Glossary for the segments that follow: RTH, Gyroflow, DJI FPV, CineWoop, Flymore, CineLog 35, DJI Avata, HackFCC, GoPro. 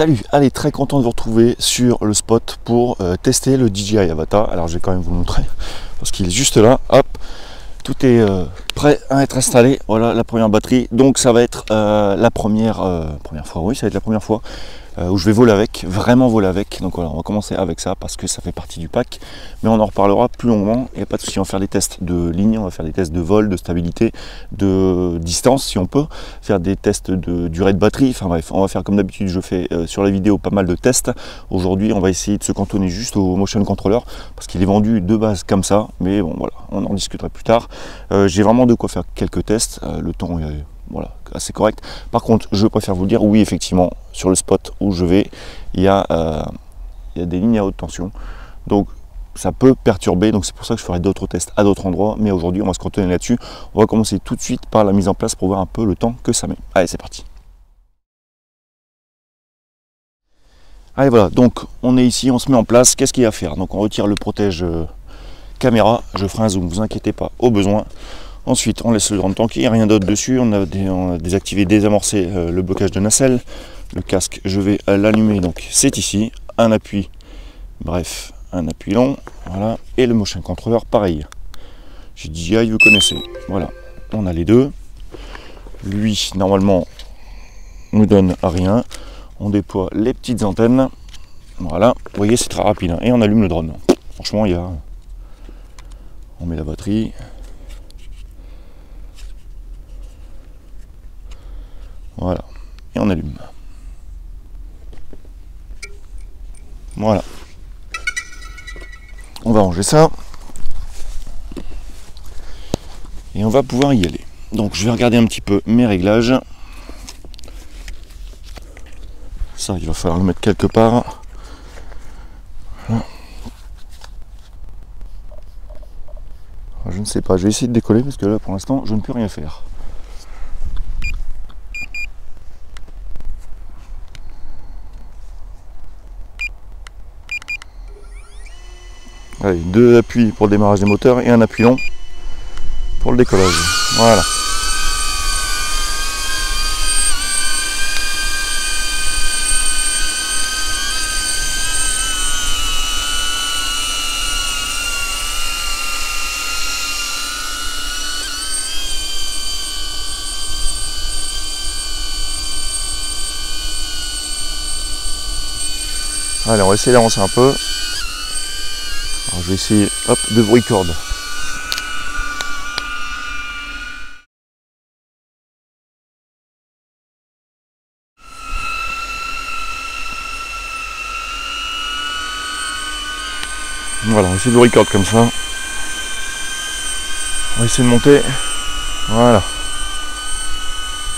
Salut, allez, très content de vous retrouver sur le spot pour tester le DJI Avata. Alors je vais quand même vous le montrer parce qu'il est juste là, hop, tout est prêt à être installé. Voilà la première batterie, donc ça va être la première fois, oui ça va être la première fois où je vais voler avec, vraiment voler avec. Donc voilà, on va commencer avec ça parce que ça fait partie du pack, mais on en reparlera plus longuement, il n'y a pas de souci. On va faire des tests de ligne, on va faire des tests de vol, de stabilité, de distance si on peut, faire des tests de durée de batterie, enfin bref, on va faire comme d'habitude, je fais sur la vidéo pas mal de tests. Aujourd'hui on va essayer de se cantonner juste au motion controller parce qu'il est vendu de base comme ça, mais bon voilà, on en discutera plus tard. J'ai vraiment de quoi faire quelques tests, le temps est voilà, assez correct. Par contre, je préfère vous le dire, oui, effectivement, sur le spot où je vais, il y a des lignes à haute tension. Donc, ça peut perturber. Donc, c'est pour ça que je ferai d'autres tests à d'autres endroits. Mais aujourd'hui, on va se cantonner là-dessus. On va commencer tout de suite par la mise en place pour voir un peu le temps que ça met. Allez, c'est parti. Allez, voilà. Donc, on est ici, on se met en place. Qu'est-ce qu'il y a à faire? Donc, on retire le protège caméra. Je ferai un zoom, vous inquiétez pas, au besoin. Ensuite, on laisse le drone tranquille, rien d'autre dessus. On a désactivé, désamorcé le blocage de nacelle. Le casque, je vais l'allumer, donc c'est ici. Un appui, bref, un appui long, voilà. Et le motion controller, pareil. J'ai dit, ah, vous connaissez. Voilà, on a les deux. Lui, normalement, nous donne rien. On déploie les petites antennes. Voilà, vous voyez, c'est très rapide. Hein. Et on allume le drone. Franchement, il y a... On met la batterie... Voilà, et on allume. Voilà. On va ranger ça. Et on va pouvoir y aller. Donc je vais regarder un petit peu mes réglages. Ça, il va falloir le mettre quelque part. Voilà. Alors, je ne sais pas, je vais essayer de décoller parce que là pour l'instant je ne peux rien faire. Allez, deux appuis pour le démarrage des moteurs et un appui long pour le décollage. Voilà. Allez, on va essayer d'avancer un peu. Alors je vais essayer hop, de vous record. Voilà, on va essayer de vous record comme ça. On va essayer de monter. Voilà.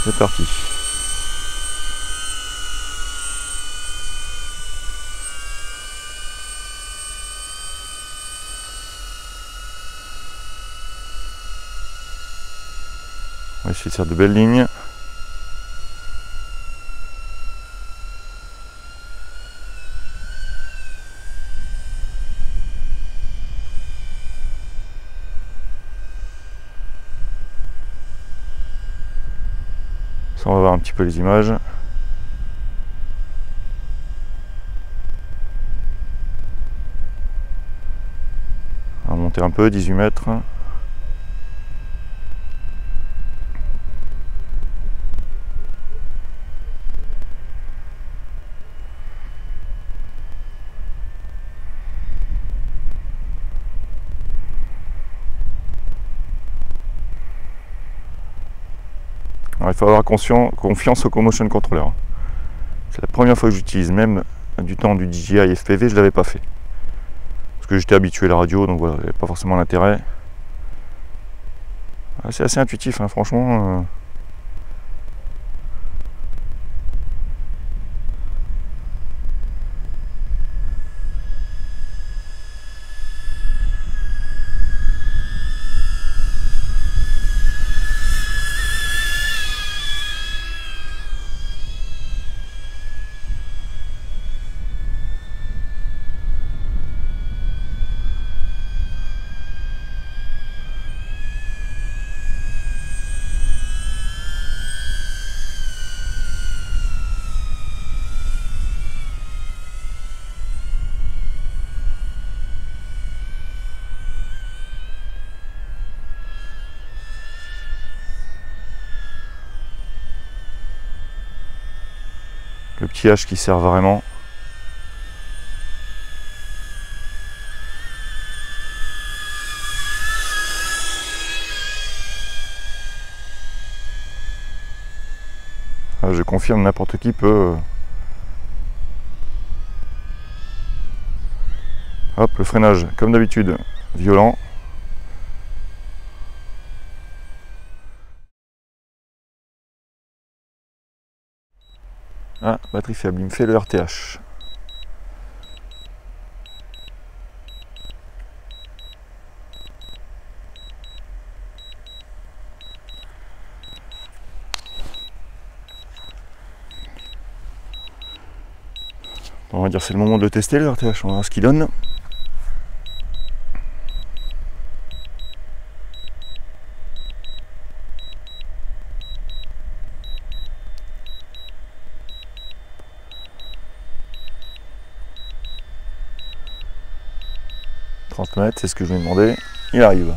C'est parti. On va essayer de faire de belles lignes. Ça, on va voir un petit peu les images. On va monter un peu, 18 mètres. Il faut avoir confiance au motion controller. C'est la première fois que j'utilise, même du temps du DJI FPV, je ne l'avais pas fait. Parce que j'étais habitué à la radio, donc voilà, il n'y avait pas forcément l'intérêt. C'est assez intuitif, hein, franchement. le petit H qui sert vraiment. Je confirme, n'importe qui peut. Hop, le freinage, comme d'habitude, violent. Ah, batterie faible, il me fait le RTH. On va dire c'est le moment de le tester le RTH, on va voir ce qu'il donne. C'est ce que je lui ai demandé, il arrive.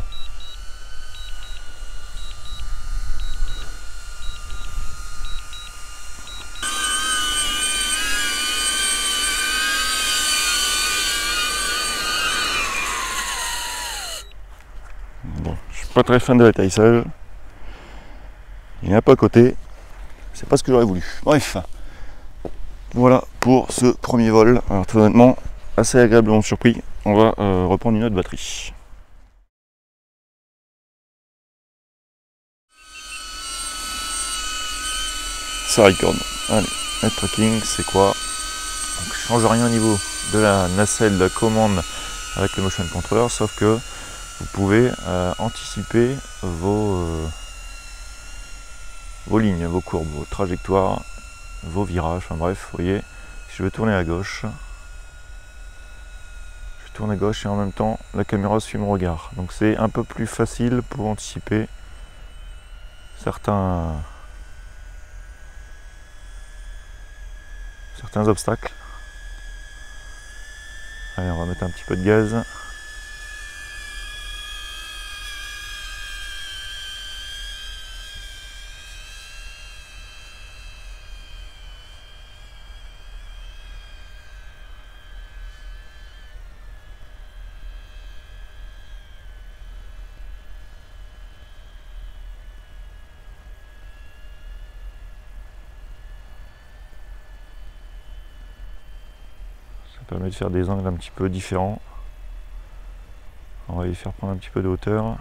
Bon, je suis pas très fan de l'atterrissage. Il n'y a pas à côté. C'est pas ce que j'aurais voulu. Bref. Voilà pour ce premier vol. Alors très honnêtement, assez agréablement surpris. On va reprendre une autre batterie. Ça record. Allez, le tracking, c'est quoi? Donc, je change rien au niveau de la nacelle de commande avec le motion controller, sauf que vous pouvez anticiper vos lignes, vos courbes, vos trajectoires, vos virages. Enfin bref, vous voyez, si je veux tourner à gauche, tourne à gauche et en même temps la caméra suit mon regard, donc c'est un peu plus facile pour anticiper certains obstacles. Allez, on va mettre un petit peu de gaz. Permet de faire des angles un petit peu différents. On va les faire prendre un petit peu de hauteur.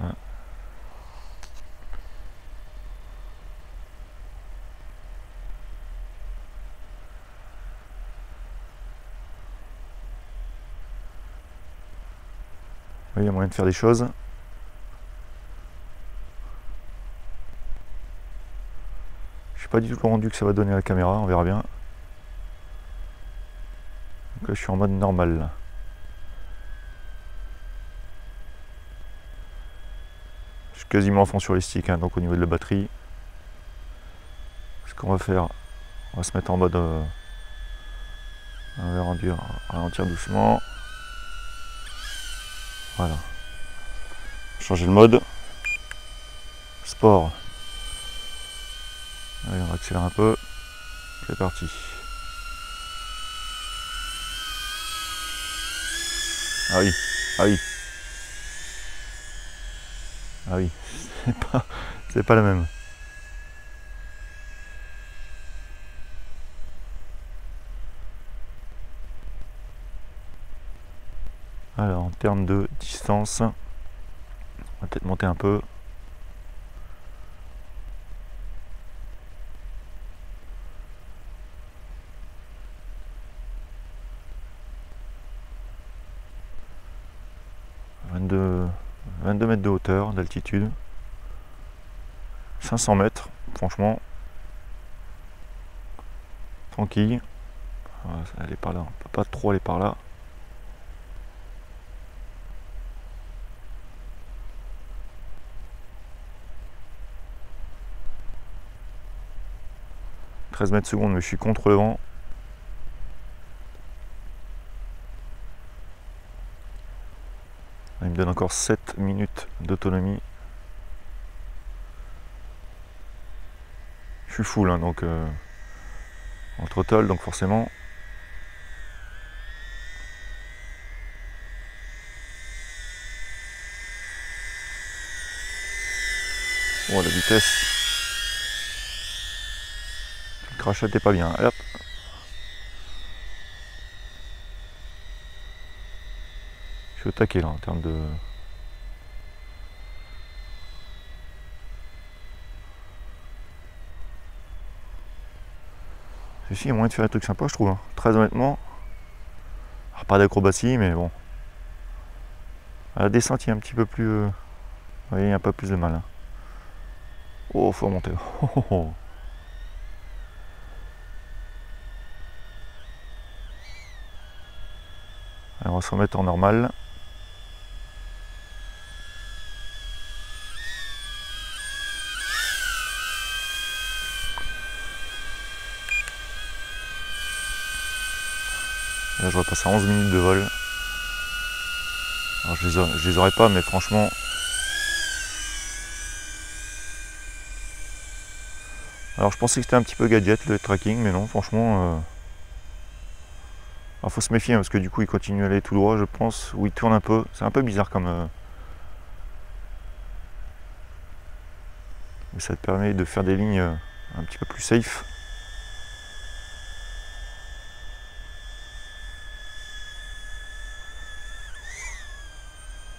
Voilà. Il y a moyen de faire des choses. Je ne suis pas du tout le rendu que ça va donner à la caméra, on verra bien. Donc là je suis en mode normal. Je suis quasiment à fond sur les sticks, hein, donc au niveau de la batterie. Ce qu'on va faire, on va se mettre en mode on va ralentir doucement. Voilà, changer le mode sport. Allez, on va accélérer un peu. C'est parti. Ah oui, ah oui, ah oui, c'est pas la même. Alors en termes de distance, on va peut-être monter un peu. vingt-deux mètres de hauteur d'altitude. 500 mètres, franchement. Tranquille. Elle est par là, on ne peut pas trop aller par là. mètres secondes, mais je suis contre le vent. me donne encore 7 minutes d'autonomie. Je suis full, hein, donc en throttle, donc forcément. Oh, la vitesse. Le crachat n'était pas bien. Hop. Je suis au taquet là en termes de. Ceci, il y a moyen de faire des trucs sympas, je trouve. Hein. Très honnêtement. Alors, pas d'acrobatie, mais bon. À la descente, il y a un petit peu plus. Vous voyez, il y a un peu plus de mal. Hein. Oh, faut monter. Oh, oh, oh. Alors, on va se remettre en normal. Et là, je vais passer à 11 minutes de vol. Alors, je les aurais pas, mais franchement. Alors je pensais que c'était un petit peu gadget le tracking, mais non, franchement, alors, faut se méfier hein, parce que du coup il continue à aller tout droit je pense, ou il tourne un peu, c'est un peu bizarre comme... Mais ça te permet de faire des lignes un petit peu plus safe.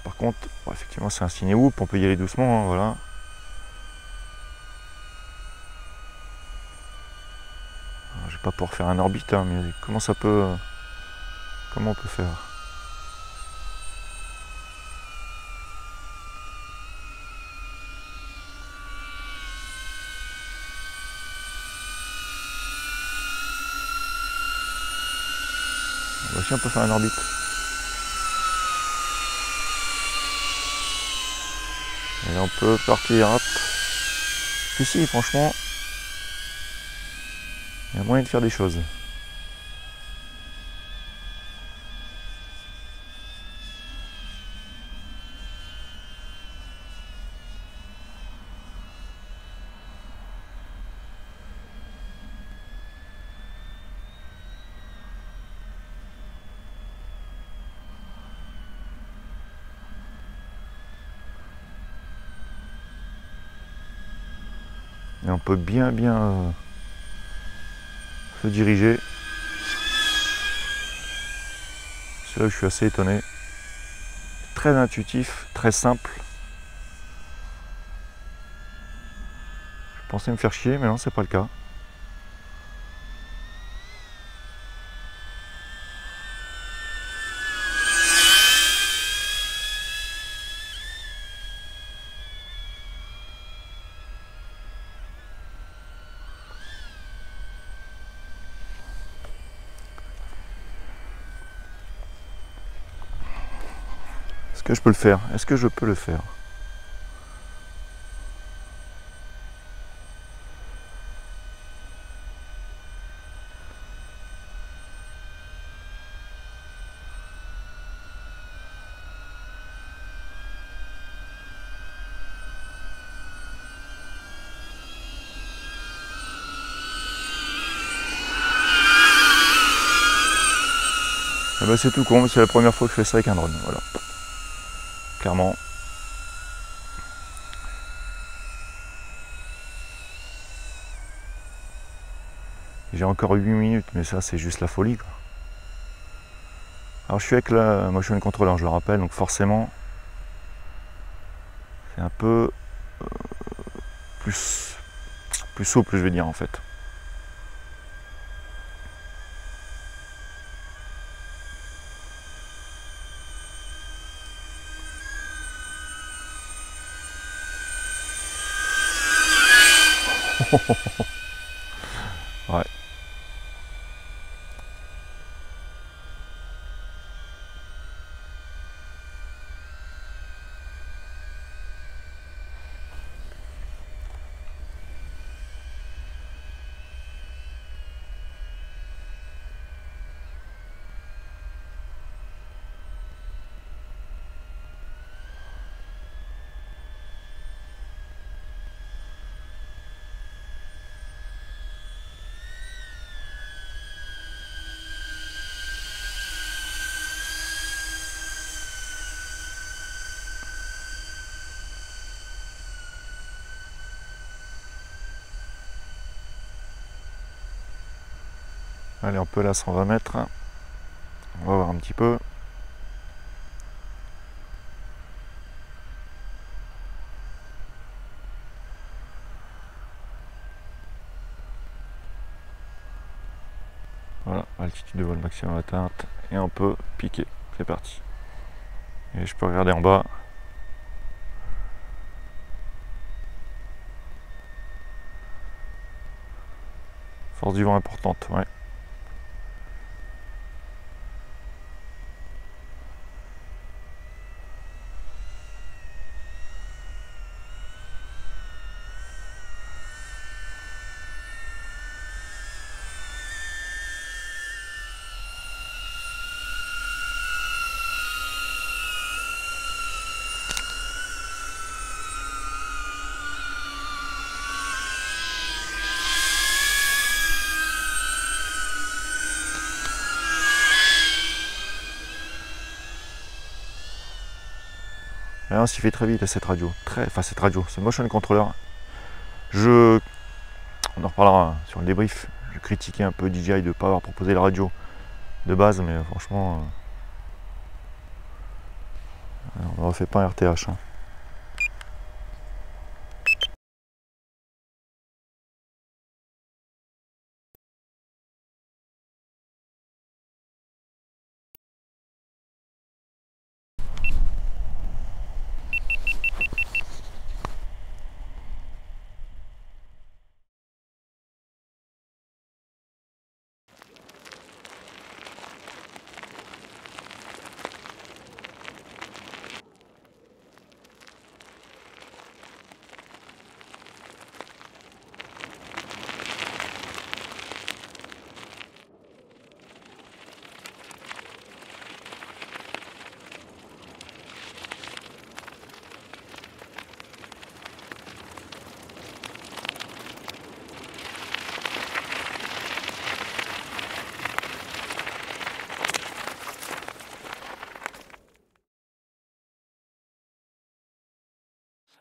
Par contre, bon, effectivement c'est un CineWoop, on peut y aller doucement, hein, voilà. Pas pour faire un orbite, hein, mais comment ça peut... comment on peut faire? Voici, on peut faire un orbite. Et on peut partir, hop. Ici, franchement... il y a moyen de faire des choses. Et on peut bien se diriger. C'est là où je suis assez étonné. Très intuitif, très simple. Je pensais me faire chier, mais non, c'est pas le cas. Est-ce que je peux le faire? Est-ce que je peux le faire? Ah ben c'est tout con, c'est la première fois que je fais ça avec un drone, voilà. Clairement. J'ai encore 8 minutes, mais ça c'est juste la folie quoi. Alors je suis avec la motion controller, je le rappelle, donc forcément c'est un peu plus souple, je vais dire en fait. Ouais. Allez, on peut là 120 mètres. On va voir un petit peu. Voilà, altitude de vol maximum atteinte. Et on peut piquer. C'est parti. Et je peux regarder en bas. Force du vent importante, ouais. Et on s'y fait très vite à cette radio, ce motion controller. On en reparlera sur le débrief. Je critiquais un peu DJI de ne pas avoir proposé la radio de base, mais franchement, on ne refait pas un RTH. Hein.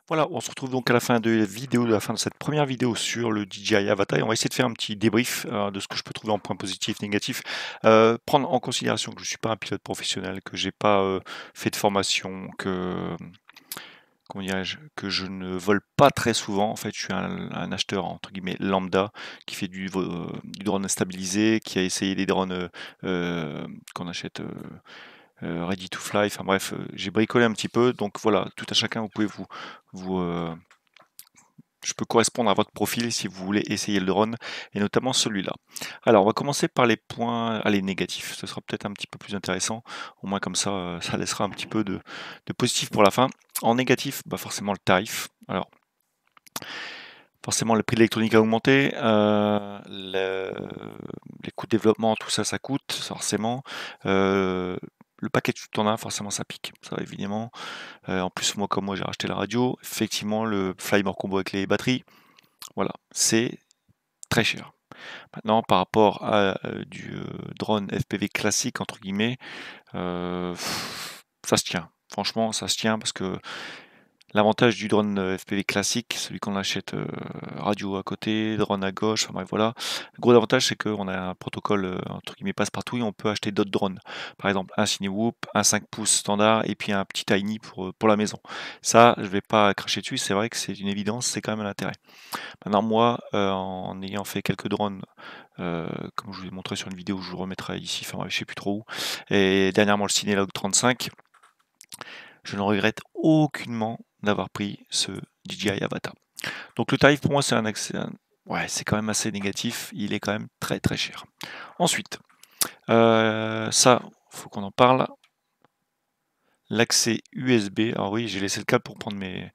Voilà, on se retrouve donc à la fin de la vidéo, de la fin de cette première vidéo sur le DJI Avata, et on va essayer de faire un petit débrief de ce que je peux trouver en points positifs, négatifs. Prendre en considération que je ne suis pas un pilote professionnel, que j'ai pas fait de formation, que je ne vole pas très souvent. En fait, je suis un acheteur entre guillemets lambda qui fait du drone stabilisé, qui a essayé des drones qu'on achète. Ready to fly, enfin bref, j'ai bricolé un petit peu, donc voilà, tout à chacun, vous pouvez je peux correspondre à votre profil si vous voulez essayer le drone, et notamment celui-là. Alors, on va commencer par les points, allez, négatifs, ce sera peut-être un petit peu plus intéressant, au moins comme ça, ça laissera un petit peu de positif pour la fin. En négatif, bah forcément le tarif, alors, forcément le prix de l'électronique a augmenté, les coûts de développement, tout ça, ça coûte, forcément, le paquet tout en a, forcément ça pique, ça évidemment. En plus, moi comme moi j'ai racheté la radio, effectivement le Flymore combo avec les batteries, voilà, c'est très cher. Maintenant par rapport à du drone FPV classique entre guillemets, ça se tient, franchement ça se tient parce que l'avantage du drone FPV classique, celui qu'on achète radio à côté, drone à gauche, enfin bref, voilà. Le gros avantage, c'est qu'on a un protocole entre guillemets passe-partout et on peut acheter d'autres drones. Par exemple, un CineWoop, un 5 pouces standard et puis un petit Tiny pour la maison. Ça, je ne vais pas cracher dessus, c'est vrai que c'est une évidence, c'est quand même un intérêt. Maintenant, moi, en ayant fait quelques drones, comme je vous ai montré sur une vidéo, je vous remettrai ici, enfin bref, je ne sais plus trop où, et dernièrement le CineLog 35, je ne regrette aucunement d'avoir pris ce DJI Avata. Donc le tarif pour moi c'est ouais, c'est quand même assez négatif, il est quand même très très cher. Ensuite, ça, faut qu'on en parle, l'accès USB, alors oui j'ai laissé le câble pour prendre mes...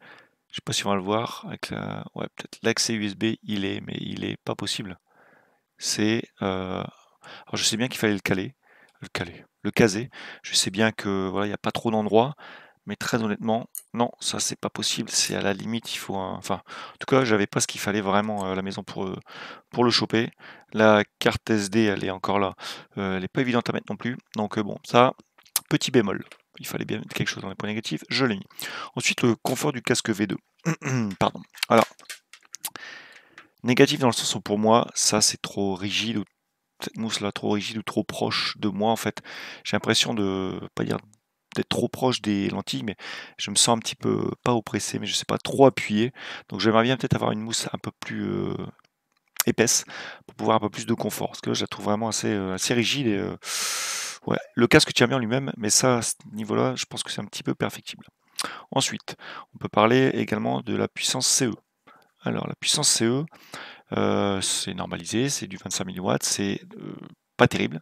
Je sais pas si on va le voir, avec la... ouais peut-être l'accès USB il est pas possible. C'est... Alors je sais bien qu'il fallait le caser, je sais bien que voilà, il n'y a pas trop d'endroits, mais très honnêtement, non, ça c'est pas possible, c'est à la limite, il faut un... Enfin, en tout cas, j'avais pas ce qu'il fallait vraiment à la maison pour le choper. La carte SD, elle est encore là, elle n'est pas évidente à mettre non plus. Donc bon, ça, petit bémol, il fallait bien mettre quelque chose dans les points négatifs, je l'ai mis. Ensuite, le confort du casque V2. Pardon. Alors, négatif dans le sens où pour moi, ça c'est trop rigide, cette mousse là trop rigide ou trop proche de moi en fait. J'ai l'impression de, pas dire d'être trop proche des lentilles, mais je me sens un petit peu, pas oppressé, mais je sais pas, trop appuyé. Donc j'aimerais bien peut-être avoir une mousse un peu plus épaisse pour pouvoir un peu plus de confort, parce que là, je la trouve vraiment assez rigide. Et, ouais, le casque tient bien lui-même, mais ça, à ce niveau-là, je pense que c'est un petit peu perfectible. Ensuite, on peut parler également de la puissance CE. Alors la puissance CE, c'est normalisé, c'est du 25 000 watts, c'est pas terrible.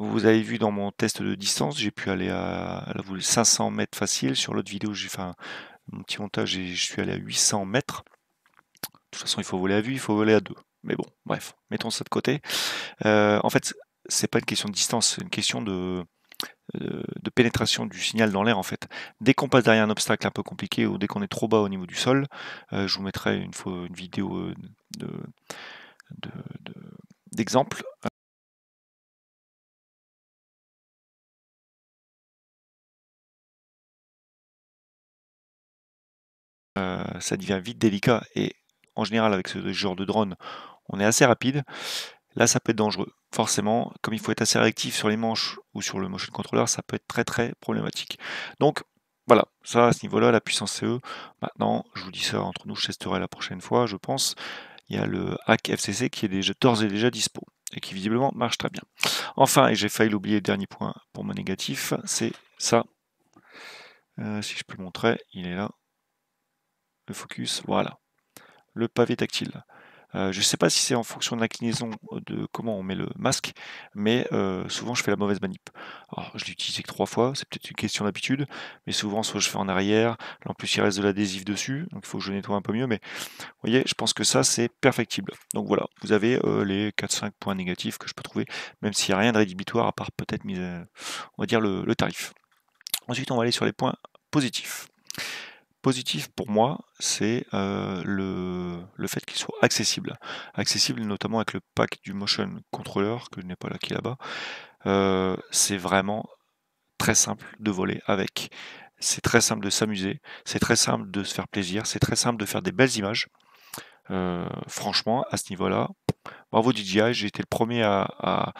Vous avez vu dans mon test de distance, j'ai pu aller à 500 mètres facile. Sur l'autre vidéo, j'ai fait un petit montage et je suis allé à 800 mètres. De toute façon, il faut voler à vue, il faut voler à deux. Mais bon, bref, mettons ça de côté. En fait, c'est pas une question de distance, c'est une question de pénétration du signal dans l'air en fait. Dès qu'on passe derrière un obstacle un peu compliqué ou dès qu'on est trop bas au niveau du sol, je vous mettrai une vidéo d'exemple. Ça devient vite délicat et en général avec ce genre de drone on est assez rapide. Là, ça peut être dangereux. Forcément, comme il faut être assez réactif sur les manches ou sur le motion controller, ça peut être très très problématique. Donc, voilà, ça à ce niveau-là, la puissance CE. Maintenant, je vous dis ça entre nous, je testerai la prochaine fois, je pense. Il y a le HackFCC qui est déjà d'ores et déjà dispo et qui visiblement marche très bien. Enfin, et j'ai failli l'oublier, le dernier point pour mon négatif, c'est ça. Si je peux le montrer, il est là. Le focus, voilà. Le pavé tactile. Je ne sais pas si c'est en fonction de l'inclinaison de comment on met le masque, mais souvent je fais la mauvaise manip. Alors, je l'ai utilisé que 3 fois, c'est peut-être une question d'habitude, mais souvent soit je fais en arrière, en plus il reste de l'adhésif dessus, donc il faut que je nettoie un peu mieux, mais vous voyez, je pense que ça c'est perfectible. Donc voilà, vous avez les 4-5 points négatifs que je peux trouver, même s'il n'y a rien de rédhibitoire à part peut-être, on va dire, le tarif. Ensuite on va aller sur les points positifs. Positif pour moi, c'est le fait qu'il soit accessible. Accessible notamment avec le pack du motion controller, que je n'ai pas là, qui est là-bas. C'est vraiment très simple de voler avec. C'est très simple de s'amuser, c'est très simple de se faire plaisir, c'est très simple de faire des belles images. Franchement, à ce niveau-là, bravo DJI, j'ai été le premier à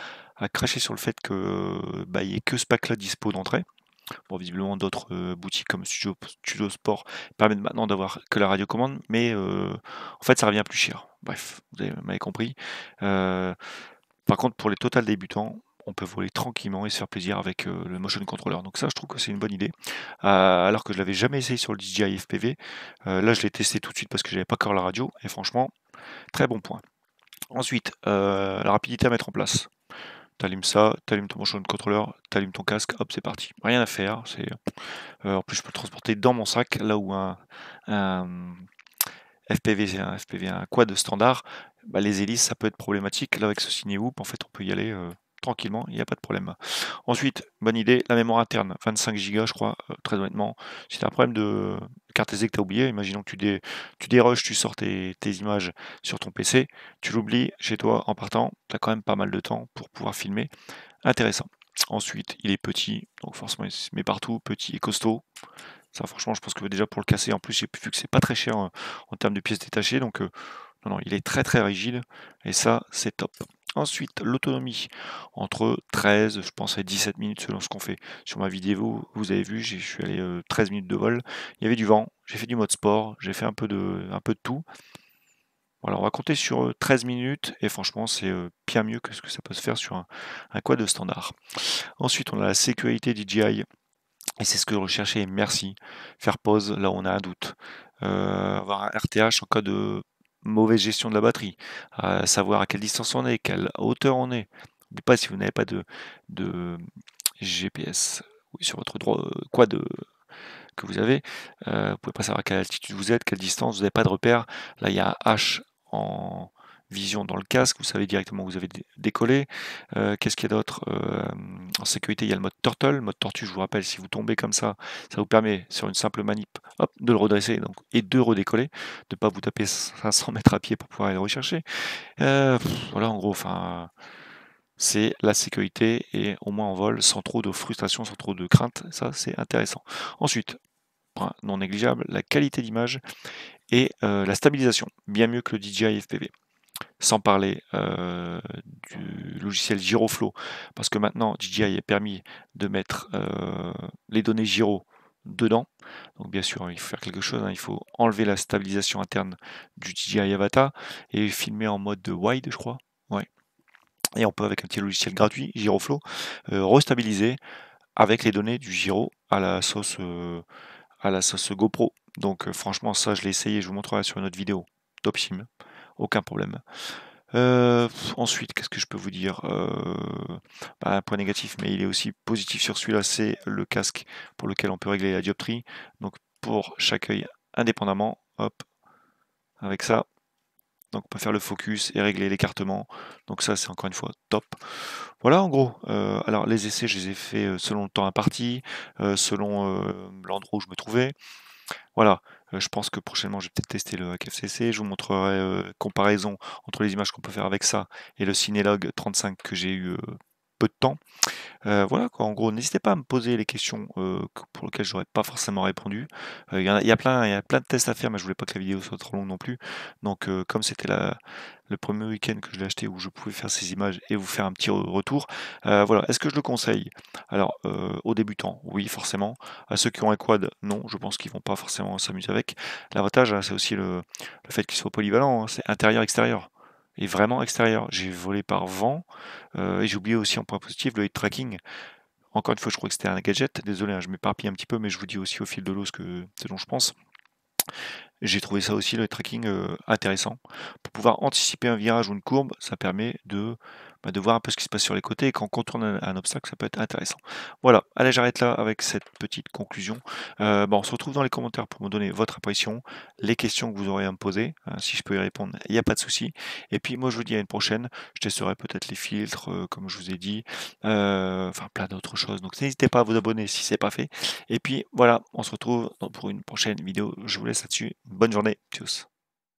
cracher sur le fait que bah, il n'y ait que ce pack-là dispo d'entrée. Bon, visiblement d'autres boutiques comme Studio Sport permettent maintenant d'avoir que la radiocommande, mais en fait ça revient plus cher. Bref, vous m'avez compris. Par contre, pour les totales débutants, on peut voler tranquillement et se faire plaisir avec le motion controller. Donc ça, je trouve que c'est une bonne idée. Alors que je l'avais jamais essayé sur le DJI FPV. Là, je l'ai testé tout de suite parce que j'avais pas encore la radio. Et franchement, très bon point. Ensuite, la rapidité à mettre en place. T'allumes ça, t'allumes ton motion controller, t'allumes ton casque, hop, c'est parti. Rien à faire. En plus, je peux le transporter dans mon sac, là où un quad standard, bah, les hélices, ça peut être problématique. Là, avec ce CineWoop, en fait, on peut y aller tranquillement, il n'y a pas de problème. Ensuite, bonne idée, la mémoire interne, 25 Go, je crois, très honnêtement. Si tu as un problème de carte SD que tu as oublié, imaginons que tu déroches, tu sors tes images sur ton PC, tu l'oublies chez toi en partant, tu as quand même pas mal de temps pour pouvoir filmer. Intéressant. Ensuite, il est petit, donc forcément il se met partout, petit et costaud. Ça, franchement, je pense que déjà pour le casser, en plus, j'ai vu que c'est pas très cher en termes de pièces détachées, donc non, il est très très rigide, et ça, c'est top. Ensuite, l'autonomie, entre 13, je pense, à 17 minutes selon ce qu'on fait. Sur ma vidéo, vous avez vu, je suis allé 13 minutes de vol, il y avait du vent, j'ai fait du mode sport, j'ai fait un peu de tout. Voilà, on va compter sur 13 minutes, et franchement, c'est bien mieux que ce que ça peut se faire sur un quad standard. Ensuite, on a la sécurité DJI, et c'est ce que je recherchais, merci. Faire pause, là on a un doute. Avoir un RTH en cas de mauvaise gestion de la batterie, savoir à quelle distance on est, quelle hauteur on est. N'oubliez pas, si vous n'avez pas de GPS sur votre quad que vous avez, vous ne pouvez pas savoir à quelle altitude vous êtes, quelle distance, vous n'avez pas de repère. Là, il y a un H en vision dans le casque, vous savez directement où vous avez décollé. Qu'est-ce qu'il y a d'autre en sécurité, il y a le mode turtle, mode tortue, je vous rappelle, si vous tombez comme ça, ça vous permet sur une simple manip, hop, de le redresser donc, et de redécoller, de ne pas vous taper 500 mètres à pied pour pouvoir aller le rechercher. Voilà, en gros, enfin, c'est la sécurité et au moins en vol, sans trop de frustration, sans trop de crainte, ça c'est intéressant. Ensuite, non négligeable, la qualité d'image et la stabilisation, bien mieux que le DJI FPV. sans parler du logiciel Gyroflow, parce que maintenant DJI a permis de mettre les données Gyro dedans. Donc bien sûr il faut faire quelque chose, hein. Il faut enlever la stabilisation interne du DJI Avata et filmer en mode wide, je crois, ouais. Et on peut, avec un petit logiciel gratuit Gyroflow, restabiliser avec les données du gyro à la sauce GoPro. Donc franchement ça je l'ai essayé, je vous montrerai sur une autre vidéo, topissime, aucun problème. Ensuite, qu'est-ce que je peux vous dire, un point négatif, mais il est aussi positif sur celui-là, c'est le casque pour lequel on peut régler la dioptrie. Donc pour chaque œil indépendamment, hop, avec ça, donc on peut faire le focus et régler l'écartement. Donc ça c'est encore une fois top. Voilà en gros. Alors les essais je les ai faits selon le temps imparti, selon l'endroit où je me trouvais. Voilà, je pense que prochainement je vais peut-être tester le HackFCC, je vous montrerai comparaison entre les images qu'on peut faire avec ça et le CineLog 35 que j'ai eu peu de temps. Voilà quoi, en gros, n'hésitez pas à me poser les questions pour lesquelles je n'aurais pas forcément répondu. Il y a plein de tests à faire, mais je voulais pas que la vidéo soit trop longue non plus. Donc comme c'était le premier week-end que je l'ai acheté où je pouvais faire ces images et vous faire un petit retour, voilà. Est-ce que je le conseille? Alors aux débutants, oui forcément. À ceux qui ont un quad, non, je pense qu'ils vont pas forcément s'amuser avec. L'avantage, hein, c'est aussi le fait qu'il soit polyvalent, hein, c'est intérieur-extérieur. Et vraiment extérieur. J'ai volé par vent et j'ai oublié aussi en point positif le head tracking. Encore une fois, je crois que c'était un gadget. Désolé, hein, je m'éparpille un petit peu, mais je vous dis aussi au fil de l'eau ce dont je pense. J'ai trouvé ça aussi, le head tracking, intéressant. Pour pouvoir anticiper un virage ou une courbe, ça permet de voir un peu ce qui se passe sur les côtés, et quand on contourne un obstacle, ça peut être intéressant. Voilà, allez, j'arrête là avec cette petite conclusion. On se retrouve dans les commentaires pour me donner votre impression, les questions que vous aurez à me poser, hein, si je peux y répondre, il n'y a pas de souci. Et puis moi je vous dis à une prochaine, je testerai peut-être les filtres, comme je vous ai dit, plein d'autres choses. Donc n'hésitez pas à vous abonner si ce n'est pas fait. Et puis voilà, on se retrouve pour une prochaine vidéo, je vous laisse là-dessus, bonne journée, tchuss.